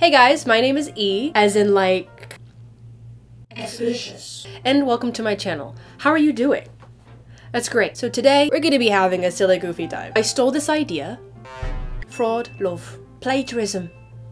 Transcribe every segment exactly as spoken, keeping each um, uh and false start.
Hey guys, my name is E, as in like... Suspicious. And welcome to my channel. How are you doing? That's great. So today, we're gonna be having a silly goofy time. I stole this idea. Fraud, love, plagiarism,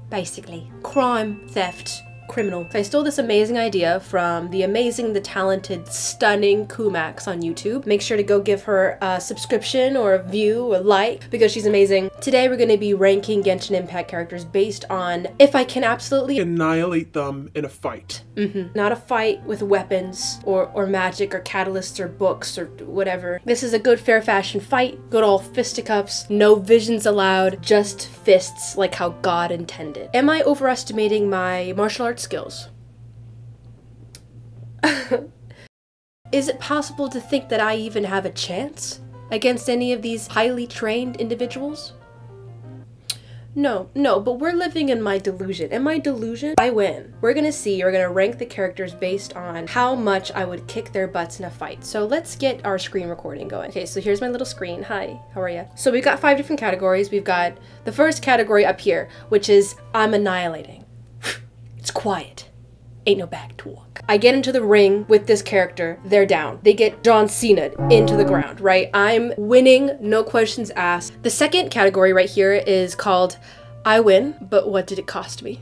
basically. Crime, theft, criminal. So I stole this amazing idea from the amazing, the talented, stunning Kumax on YouTube. Make sure to go give her a subscription or a view or like because she's amazing. Today we're going to be ranking Genshin Impact characters based on if I can absolutely annihilate them in a fight. Mm-hmm. Not a fight with weapons or, or magic or catalysts or books or whatever. This is a good fair fashion fight. Good old fisticuffs. No visions allowed. Just fists like how God intended. Am I overestimating my martial arts skills? Is it possible to think that I even have a chance against any of these highly trained individuals? No, no, but we're living in my delusion. In my delusion, I win. We're gonna see, we're gonna rank the characters based on how much I would kick their butts in a fight. So let's get our screen recording going. Okay, so here's my little screen. Hi, how are you? So we've got five different categories. We've got the first category up here, which is I'm annihilating. It's quiet. Ain't no back talk. I get into the ring with this character, they're down. They get John Cena'd into the ground, right? I'm winning, no questions asked. The second category right here is called, I win, but what did it cost me?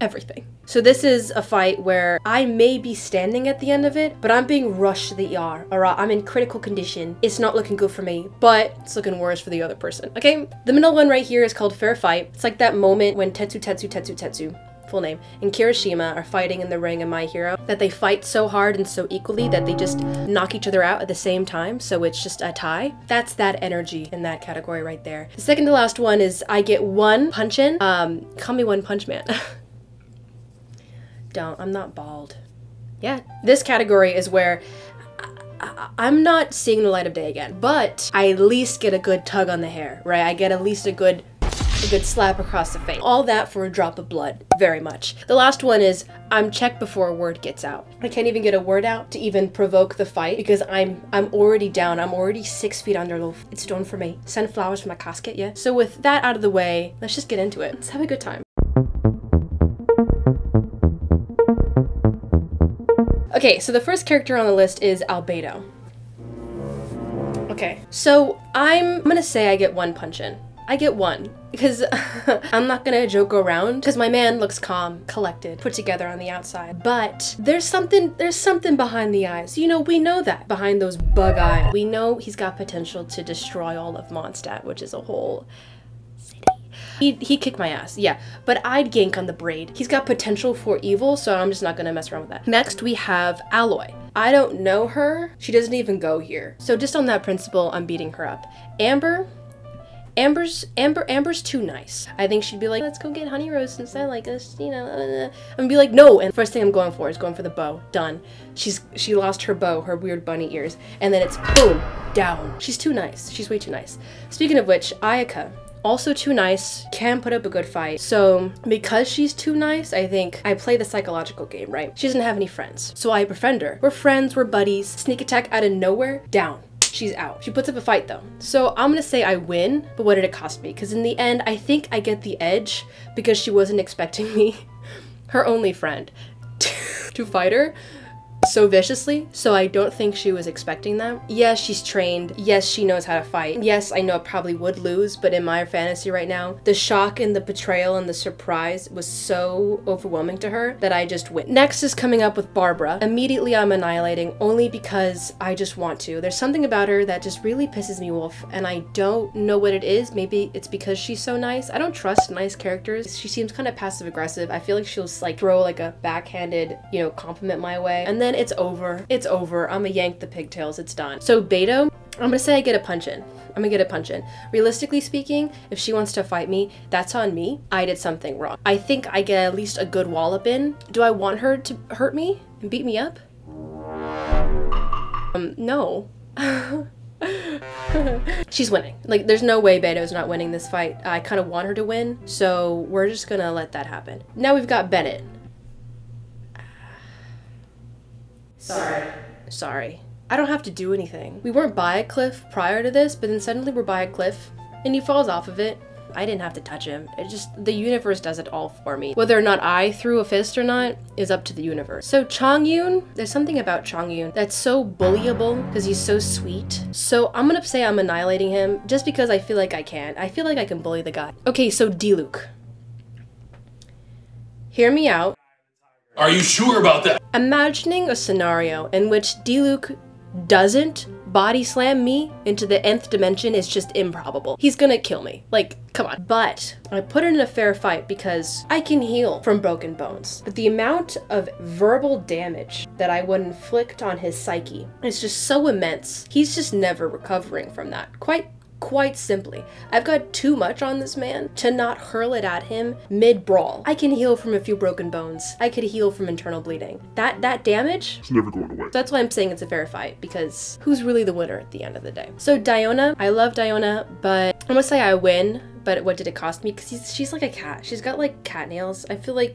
Everything. So this is a fight where I may be standing at the end of it, but I'm being rushed to the E R, or I'm in critical condition. It's not looking good for me, but it's looking worse for the other person, okay? The middle one right here is called Fair Fight. It's like that moment when Tetsu, Tetsu, Tetsu, Tetsu, full name, and Kirishima are fighting in the ring in My Hero, that they fight so hard and so equally that they just knock each other out at the same time, so it's just a tie. That's that energy in that category right there. The second to last one is I get one punch in. Um, call me One Punch Man. Don't, I'm not bald. Yeah, this category is where I'm not seeing the light of day again, but I at least get a good tug on the hair, right? I get at least a good A good slap across the face. All that for a drop of blood, very much. The last one is, I'm checked before a word gets out. I can't even get a word out to even provoke the fight because I'm I'm already down. I'm already six feet under. It's done for me. Send flowers for my casket, yeah? So with that out of the way, let's just get into it. Let's have a good time. Okay, so the first character on the list is Albedo. Okay, so I'm, I'm gonna say I get one punch in. I get one, because I'm not gonna joke around, because my man looks calm, collected, put together on the outside, but there's something, there's something behind the eyes. You know, we know that. Behind those bug eyes. We know he's got potential to destroy all of Mondstadt, which is a whole city. He, he kicked my ass, yeah, but I'd yank on the braid. He's got potential for evil, so I'm just not gonna mess around with that. Next, we have Alloy. I don't know her. She doesn't even go here. So just on that principle, I'm beating her up. Amber? Amber's Amber Amber's too nice. I think she'd be like, let's go get honey roast instead, like this, you know. Uh, I'm gonna be like, no. And first thing I'm going for is going for the bow. Done. She's she lost her bow, her weird bunny ears, and then it's boom down. She's too nice. She's way too nice. Speaking of which, Ayaka, also too nice, can put up a good fight. So because she's too nice, I think I play the psychological game, right? She doesn't have any friends, so I befriend her. We're friends. We're buddies. Sneak attack out of nowhere. Down. She's out. She puts up a fight though. So I'm gonna say I win, but what did it cost me? Because in the end, I think I get the edge because she wasn't expecting me, her only friend, to fight her so viciously. So I don't think she was expecting that. Yes, she's trained. Yes, she knows how to fight. Yes, I know I probably would lose, but in my fantasy right now, the shock and the betrayal and the surprise was so overwhelming to her that I just win. Next is coming up with Barbara. Immediately I'm annihilating only because I just want to. There's something about her that just really pisses me off and I don't know what it is. Maybe it's because she's so nice. I don't trust nice characters. She seems kind of passive aggressive. I feel like she'll like throw like a backhanded, you know, compliment my way. And then it's over. It's over. I'm gonna yank the pigtails. It's done. So Beto, I'm gonna say I get a punch in. I'm gonna get a punch in. Realistically speaking, if she wants to fight me, that's on me. I did something wrong. I think I get at least a good wallop in. Do I want her to hurt me and beat me up? Um, no. She's winning. Like, there's no way Beto's not winning this fight. I kind of want her to win, so we're just gonna let that happen. Now we've got Bennett. Sorry. Sorry. I don't have to do anything. We weren't by a cliff prior to this, but then suddenly we're by a cliff and he falls off of it. I didn't have to touch him. It just, the universe does it all for me. Whether or not I threw a fist or not is up to the universe. So Chongyun, there's something about Chongyun that's so bullyable because he's so sweet. So I'm gonna say I'm annihilating him just because I feel like I can. I feel like I can bully the guy. Okay, so Diluc. Hear me out. Are you sure about that? Imagining a scenario in which Diluc doesn't body slam me into the nth dimension is just improbable. He's gonna kill me. Like, come on. But I put it in a fair fight because I can heal from broken bones. But the amount of verbal damage that I would inflict on his psyche is just so immense. He's just never recovering from that. Quite Quite simply, I've got too much on this man to not hurl it at him mid-brawl. I can heal from a few broken bones. I could heal from internal bleeding. That that damage, it's never going away. That's why I'm saying it's a fair fight, because who's really the winner at the end of the day? So Diona, I love Diona, but I'm gonna say I win, but what did it cost me? Because she's like a cat. She's got like cat nails. I feel like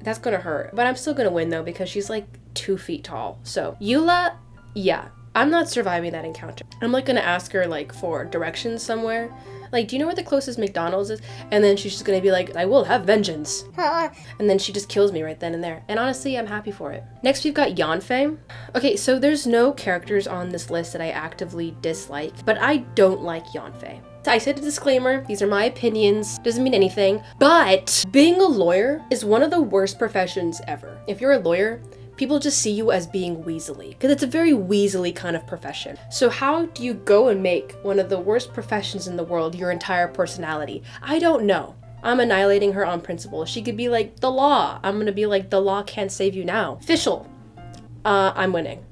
that's gonna hurt, but I'm still gonna win though, because she's like two feet tall. So Eula, yeah. I'm not surviving that encounter. I'm like gonna ask her like for directions somewhere. Like, do you know where the closest McDonald's is? And then she's just gonna be like, I will have vengeance. And then she just kills me right then and there. And honestly, I'm happy for it. Next, we've got Yanfei. Okay, so there's no characters on this list that I actively dislike, but I don't like Yanfei. I said a disclaimer, these are my opinions, doesn't mean anything, but being a lawyer is one of the worst professions ever. If you're a lawyer, people just see you as being weaselly, because it's a very weaselly kind of profession. So how do you go and make one of the worst professions in the world your entire personality? I don't know. I'm annihilating her on principle. She could be like, the law. I'm gonna be like, the law can't save you now. Fischl. Uh, I'm winning.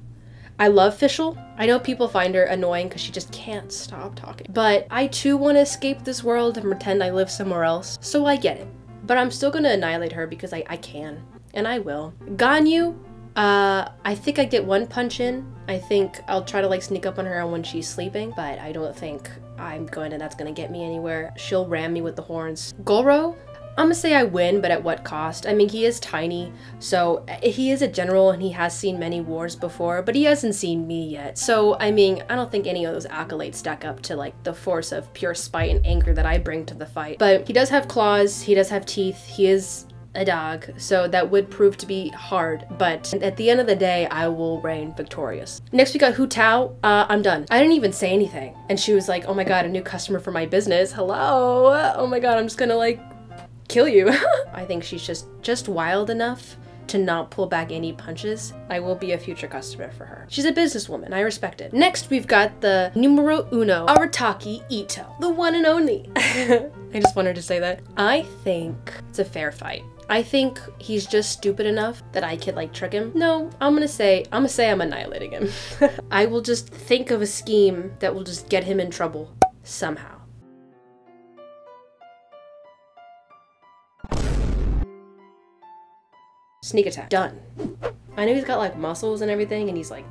I love Fischl. I know people find her annoying because she just can't stop talking. But I too want to escape this world and pretend I live somewhere else, so I get it. But I'm still gonna annihilate her because I, I can, and I will. Ganyu. Uh, I think I get one punch in. I think I'll try to like sneak up on her when she's sleeping, but I don't think I'm going to, that's gonna get me anywhere. She'll ram me with the horns. Goro, I'm gonna say I win, but at what cost? I mean, he is tiny, so he is a general and he has seen many wars before, but he hasn't seen me yet. So, I mean, I don't think any of those accolades stack up to like the force of pure spite and anger that I bring to the fight. But he does have claws, he does have teeth, he is a dog, so that would prove to be hard, but at the end of the day, I will reign victorious. Next, we got Hu Tao. Uh, I'm done. I didn't even say anything. And she was like, oh my god, a new customer for my business. Hello? Oh my god, I'm just gonna like kill you. I think she's just, just wild enough to not pull back any punches. I will be a future customer for her. She's a businesswoman. I respect it. Next, we've got the numero uno, Arataki Itto, the one and only. I just wanted to say that. I think it's a fair fight. I think he's just stupid enough that I could like trick him. No, I'm gonna say, I'm gonna say I'm annihilating him. I will just think of a scheme that will just get him in trouble somehow. Sneak attack, done. I know he's got like muscles and everything and he's like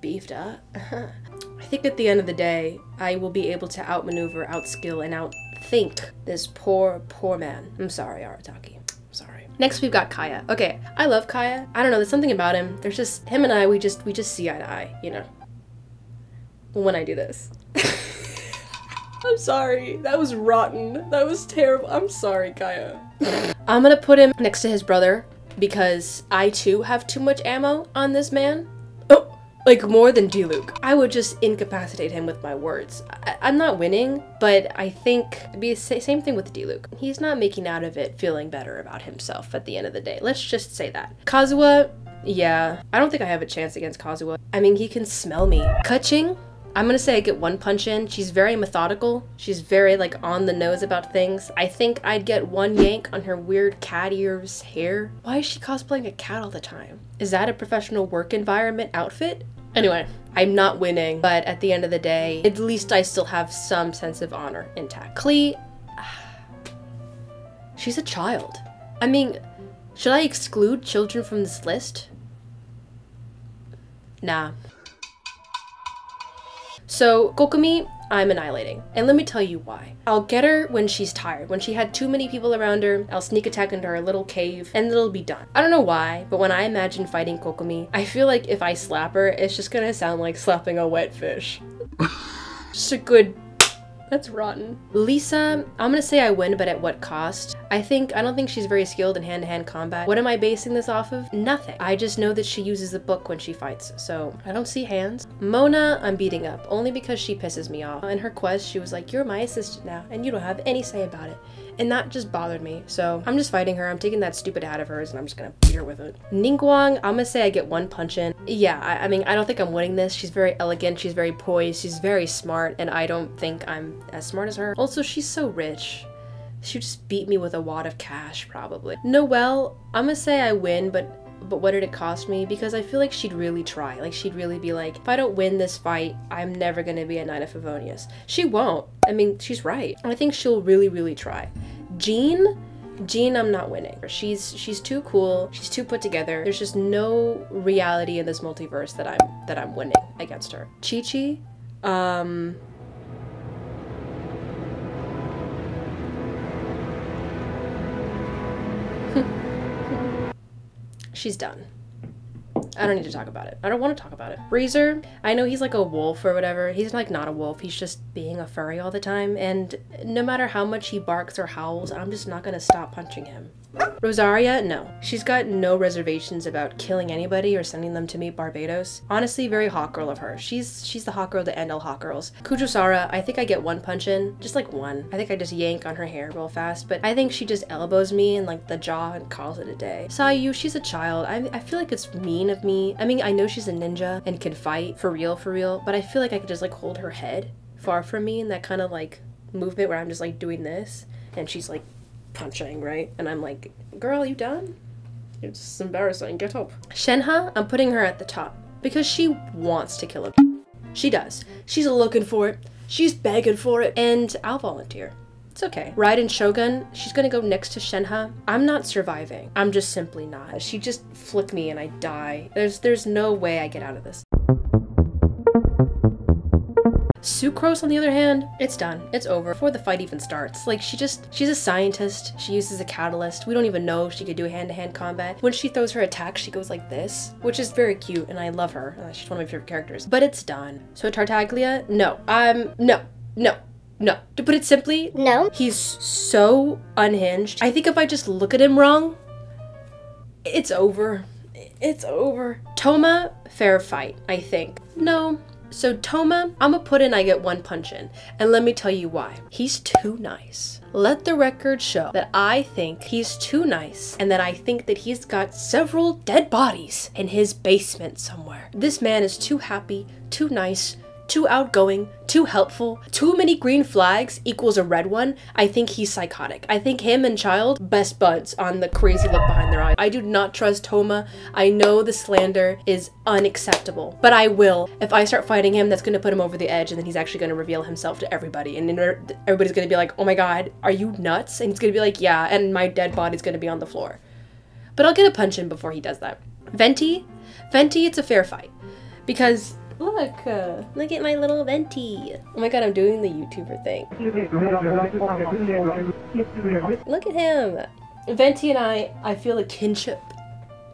beefed up. I think at the end of the day, I will be able to outmaneuver, outskill, and out think this poor, poor man. I'm sorry, Arataki. I'm sorry. Next, we've got Kaeya. Okay, I love Kaeya. I don't know, there's something about him. There's just, him and I, we just, we just see eye to eye, you know? When I do this. I'm sorry, that was rotten. That was terrible. I'm sorry, Kaeya. I'm gonna put him next to his brother because I too have too much ammo on this man. Like more than Diluc. I would just incapacitate him with my words. I I'm not winning, but I think it'd be the same thing with Diluc. He's not making out of it feeling better about himself at the end of the day. Let's just say that. Kazuha, yeah. I don't think I have a chance against Kazuha. I mean, he can smell me. Kuching, I'm gonna say I get one punch in. She's very methodical. She's very like on the nose about things. I think I'd get one yank on her weird cat ears hair. Why is she cosplaying a cat all the time? Is that a professional work environment outfit? Anyway, I'm not winning, but at the end of the day, at least I still have some sense of honor intact. Klee, she's a child. I mean, should I exclude children from this list? Nah. So Kokomi, I'm annihilating. And let me tell you why. I'll get her when she's tired. When she had too many people around her, I'll sneak attack into her little cave and it'll be done. I don't know why, but when I imagine fighting Kokomi, I feel like if I slap her, it's just gonna sound like slapping a wet fish. Just a good That's rotten. Lisa, I'm gonna say I win, but at what cost? I think, I don't think she's very skilled in hand-to-hand combat. What am I basing this off of? Nothing. I just know that she uses the book when she fights, so I don't see hands. Mona, I'm beating up, only because she pisses me off. In her quest, she was like, you're my assistant now, and you don't have any say about it. And that just bothered me, so I'm just fighting her. I'm taking that stupid hat of hers, and I'm just gonna beat her with it. Ningguang, I'm gonna say I get one punch in. Yeah, I, I mean, I don't think I'm winning this. She's very elegant, she's very poised, she's very smart, and I don't think I'm as smart as her. Also, she's so rich. She just beat me with a wad of cash, probably. Noelle, I'm gonna say I win, but but what did it cost me? Because I feel like she'd really try. Like, she'd really be like, if I don't win this fight, I'm never gonna be a Knight of Favonius. She won't. I mean, she's right. I think she'll really, really try. Jean? Jean, I'm not winning. She's she's too cool. She's too put together. There's just no reality in this multiverse that I'm that I'm winning against her. Chi Chi? Um... She's done. I don't need to talk about it. I don't want to talk about it. Breezer, I know he's like a wolf or whatever. He's like not a wolf. He's just being a furry all the time. And no matter how much he barks or howls, I'm just not going to stop punching him. Rosaria, no. She's got no reservations about killing anybody or sending them to meet Barbados. Honestly, very hot girl of her. She's she's the hot girl to end all hot girls. Kujusara, I think I get one punch in. Just like one. I think I just yank on her hair real fast, but I think she just elbows me in like the jaw and calls it a day. Sayu, she's a child. I, I feel like it's mean of me. I mean, I know she's a ninja and can fight for real, for real, but I feel like I could just like hold her head far from me in that kind of like movement where I'm just like doing this and she's like punching, right? And I'm like, girl, you done? It's embarrassing, get up. Shenha, I'm putting her at the top because she wants to kill a She does. She's looking for it. She's begging for it. And I'll volunteer. It's okay. Raiden Shogun, she's gonna go next to Shenha. I'm not surviving. I'm just simply not. She just flicked me and I die. There's, there's no way I get out of this. Sucrose, on the other hand, it's done. It's over before the fight even starts. Like, she just, she's a scientist. She uses a catalyst. We don't even know if she could do hand-to-hand combat. When she throws her attack, she goes like this, which is very cute, and I love her. Uh, she's one of my favorite characters. But it's done. So Tartaglia, no. Um, no. No. No. To put it simply, no. He's so unhinged. I think if I just look at him wrong, it's over. It's over. Toma, fair fight, I think. No. So Toma, I'ma put in I get one punch in, and let me tell you why. He's too nice. Let the record show that I think he's too nice and that I think that he's got several dead bodies in his basement somewhere. This man is too happy, too nice, too outgoing, too helpful. Too many green flags equals a red one. I think he's psychotic. I think him and Child, best buds on the crazy look behind their eyes. I do not trust Toma. I know the slander is unacceptable, but I will. If I start fighting him, that's gonna put him over the edge, and then he's actually gonna reveal himself to everybody, and everybody's gonna be like, oh my god, are you nuts? And he's gonna be like, yeah, and my dead body's gonna be on the floor. But I'll get a punch in before he does that. Venti? Venti, it's a fair fight. Because look, uh, look at my little Venti. Oh my god, I'm doing the YouTuber thing. Look at him. Venti and I, I feel a kinship,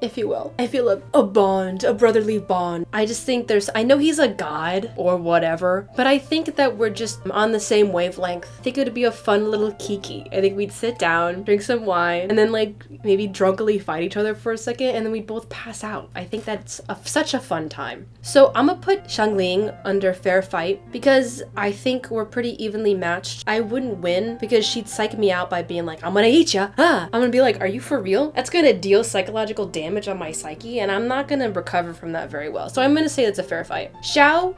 if you will. I feel a, a bond, a brotherly bond. I just think there's, I know he's a god or whatever, but I think that we're just on the same wavelength. I think it would be a fun little kiki. I think we'd sit down, drink some wine, and then like maybe drunkenly fight each other for a second, and then we'd both pass out. I think that's a, such a fun time. So I'm gonna put Shangling under fair fight because I think we're pretty evenly matched. I wouldn't win because she'd psych me out by being like, I'm gonna eat ya, ah. I'm gonna be like, are you for real? That's gonna deal psychological damage on my psyche, and I'm not gonna recover from that very well. So I'm gonna say it's a fair fight. Xiao?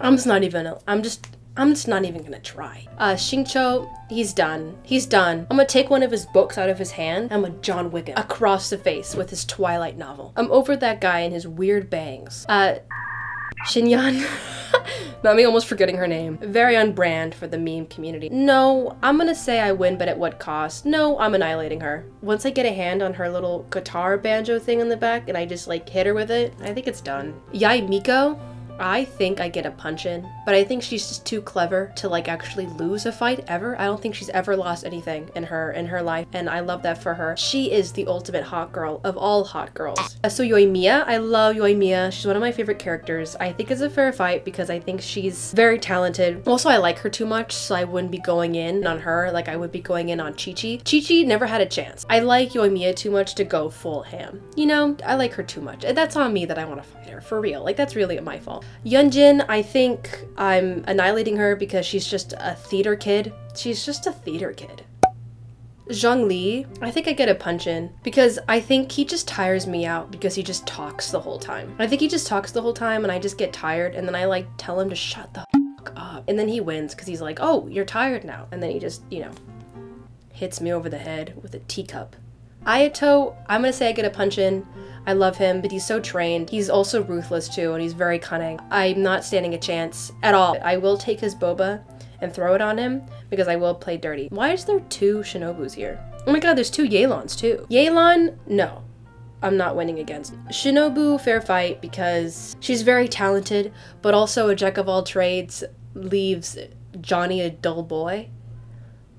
I'm just not even, I'm just, I'm just not even gonna try. Uh, Xingqiu, he's done. He's done. I'm gonna take one of his books out of his hand, and I'm gonna John Wick him across the face with his Twilight novel. I'm over that guy and his weird bangs. Uh, Xinyan. Nami almost forgetting her name. Very on brand for the meme community. No, I'm gonna say I win, but at what cost? No, I'm annihilating her. Once I get a hand on her little guitar banjo thing in the back and I just like hit her with it, I think it's done. Yaimiko? I think I get a punch in, but I think she's just too clever to like actually lose a fight ever. I don't think she's ever lost anything in her in her life, and I love that for her. She is the ultimate hot girl of all hot girls. So Yoimiya, I love Yoimiya. She's one of my favorite characters. I think it's a fair fight because I think she's very talented. Also, I like her too much, so I wouldn't be going in on her like I would be going in on Chi Chi. Chi Chi never had a chance. I like Yoimiya too much to go full ham. You know, I like her too much. That's on me that I want to fight her, for real. Like, that's really my fault. Yeonjin, I think I'm annihilating her because she's just a theater kid. She's just a theater kid. Zhongli, I think I get a punch in because I think he just tires me out because he just talks the whole time. I think he just talks the whole time and I just get tired, and then I like tell him to shut the fuck up. And then he wins because he's like, oh, you're tired now. And then he just, you know, hits me over the head with a teacup. Ayato, I'm gonna say I get a punch in. I love him, but he's so trained. He's also ruthless too, and he's very cunning. I'm not standing a chance at all. I will take his boba and throw it on him because I will play dirty. Why is there two Shinobus here? Oh my god, there's two Yeolons too. Yeolon, no. I'm not winning against. Shinobu, fair fight because she's very talented, but also a jack of all trades leaves Johnny a dull boy.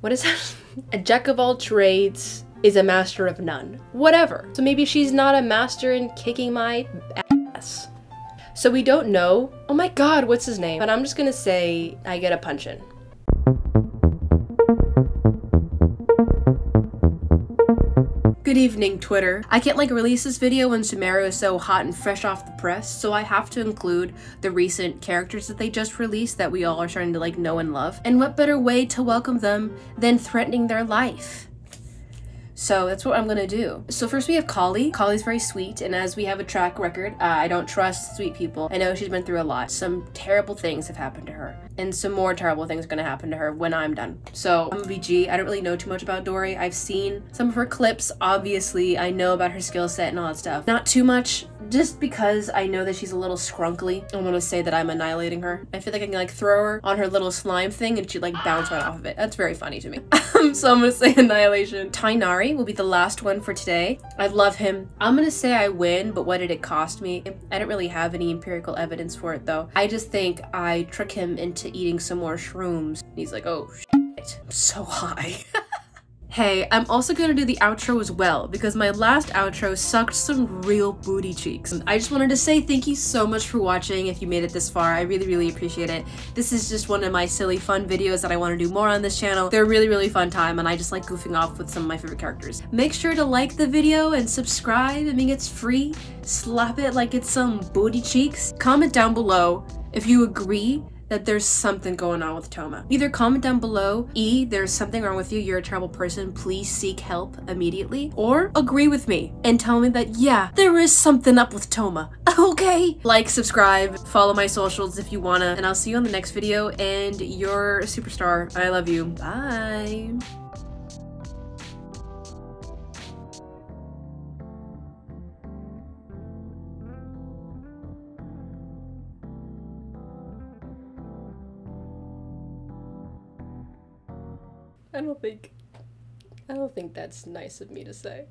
What is that? A jack of all trades is a master of none. Whatever. So maybe she's not a master in kicking my ass. So we don't know. Oh my god, what's his name? But I'm just gonna say I get a punch in. Good evening, Twitter. I can't like release this video when Sumeru is so hot and fresh off the press, so I have to include the recent characters that they just released that we all are starting to like know and love. And what better way to welcome them than threatening their life? So that's what I'm gonna do. So first we have Kali. Kali's very sweet, and as we have a track record, uh, I don't trust sweet people. I know she's been through a lot. Some terrible things have happened to her, and some more terrible things are gonna happen to her when I'm done. So I'm a V G. I don't really know too much about Dory. I've seen some of her clips, obviously. I know about her skill set and all that stuff. Not too much, just because I know that she's a little scrunkly. I wanna say that I'm annihilating her. I feel like I can like throw her on her little slime thing and she'd like bounce right off of it. That's very funny to me. So I'm gonna say annihilation. Tainari will be the last one for today. I love him. I'm gonna say I win, but what did it cost me? I didn't really have any empirical evidence for it though. I just think I trick him into eating some more shrooms. And he's like, oh shit, I'm so high. Hey, I'm also gonna do the outro as well because my last outro sucked some real booty cheeks. I just wanted to say thank you so much for watching if you made it this far. I really, really appreciate it. This is just one of my silly fun videos that I wanna do more on this channel. They're a really, really fun time and I just like goofing off with some of my favorite characters. Make sure to like the video and subscribe. I mean, it's free. Slap it like it's some booty cheeks. Comment down below if you agree that there's something going on with Toma. Either comment down below, E, there's something wrong with you, you're a terrible person, please seek help immediately, or agree with me and tell me that, yeah, there is something up with Toma, okay? Like, subscribe, follow my socials if you wanna, and I'll see you on the next video, and you're a superstar. I love you, bye. I don't think, I don't think that's nice of me to say.